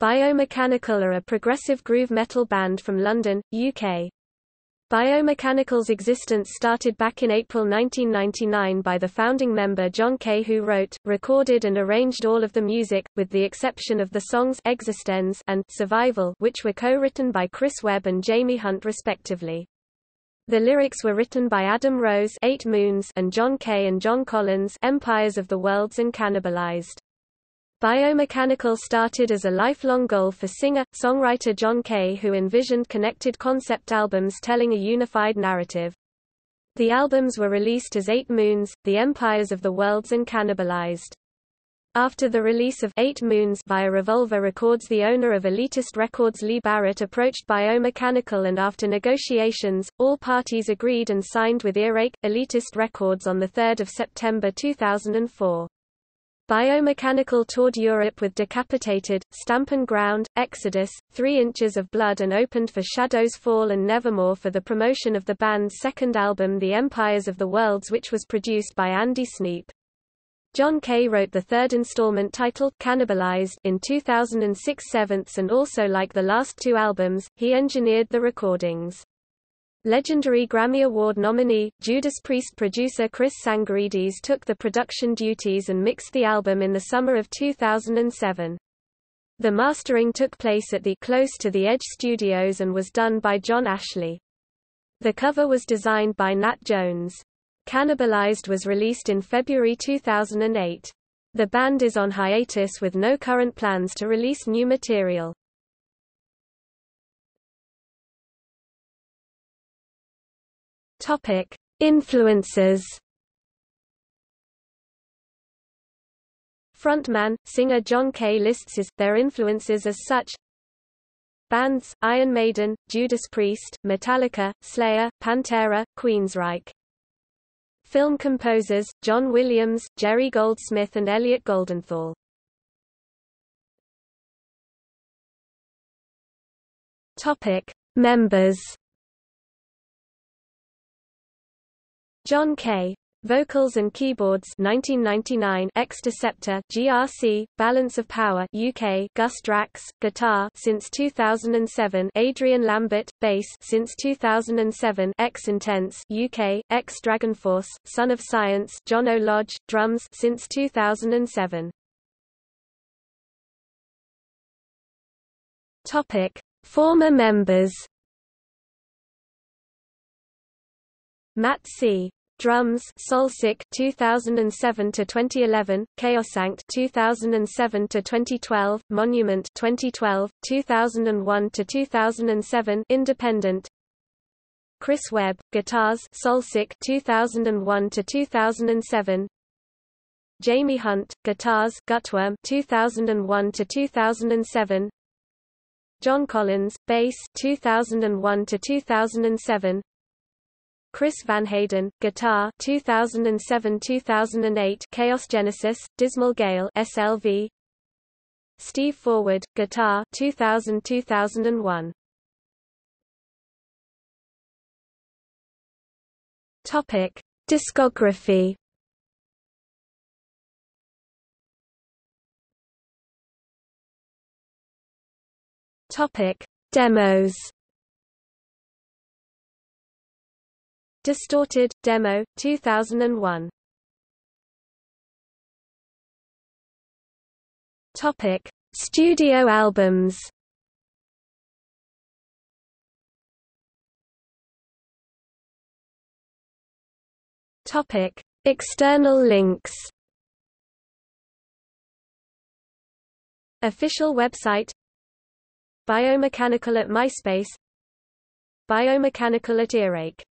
Biomechanical are a progressive groove metal band from London, UK. Biomechanical's existence started back in April 1999 by the founding member John K, who wrote, recorded and arranged all of the music, with the exception of the songs Existenz and Survival, which were co-written by Chris Webb and Jamie Hunt respectively. The lyrics were written by Adam Rose, Eight Moons, and John K and John Collins, Empires of the Worlds and Cannibalised. Biomechanical started as a lifelong goal for singer-songwriter John K, who envisioned connected concept albums telling a unified narrative. The albums were released as Eight Moons, The Empires of the Worlds and Cannibalized. After the release of Eight Moons via Revolver Records, the owner of Elitist Records Lee Barrett approached Biomechanical, and after negotiations, all parties agreed and signed with Earache, Elitist Records on 3 September 2004. Biomechanical toured Europe with Decapitated, Stampin' Ground, Exodus, 3 Inches of Blood, and opened for Shadows Fall and Nevermore for the promotion of the band's second album The Empires of the Worlds, which was produced by Andy Sneap. John K wrote the third installment titled Cannibalized in 2006-07, and also, like the last two albums, he engineered the recordings. Legendary Grammy Award nominee, Judas Priest producer Chris Sangarides took the production duties and mixed the album in the summer of 2007. The mastering took place at the Close to the Edge Studios and was done by John Ashley. The cover was designed by Nat Jones. Cannibalized was released in February 2008. The band is on hiatus with no current plans to release new material. Topic: Influences. Frontman, singer John K lists their influences as such: bands, Iron Maiden, Judas Priest, Metallica, Slayer, Pantera, Queensrÿche. Film composers, John Williams, Jerry Goldsmith and Elliot Goldenthal. Topic: Members. John K. Vocals and keyboards 1999, X-Deceptor, GRC, Balance of Power UK, Gus Drax, guitar since 2007, Adrian Lambert, bass since 2007, X-Intense UK, X-Dragonforce, Son of Science, John O. Lodge, drums since 2007. Topic: Former members. Matt C. Drums, Solsic 2007 to 2011, Chaosanct 2007 to 2012, Monument 2012, 2001 to 2007, Independent. Chris Webb, guitars, Solsic 2001 to 2007. Jamie Hunt, guitars, Gutworm 2001 to 2007. John Collins, bass 2001 to 2007. Chris Van Hayden, guitar 2007-2008, Chaos Genesis, Dismal Gale SLV. Steve Forward, guitar 2000-2001. Topic: Discography. Topic: Demos. Distorted, Demo, 2001. Topic: Studio albums. Topic: External links. Official website: Biomechanical at MySpace, Biomechanical at Earache.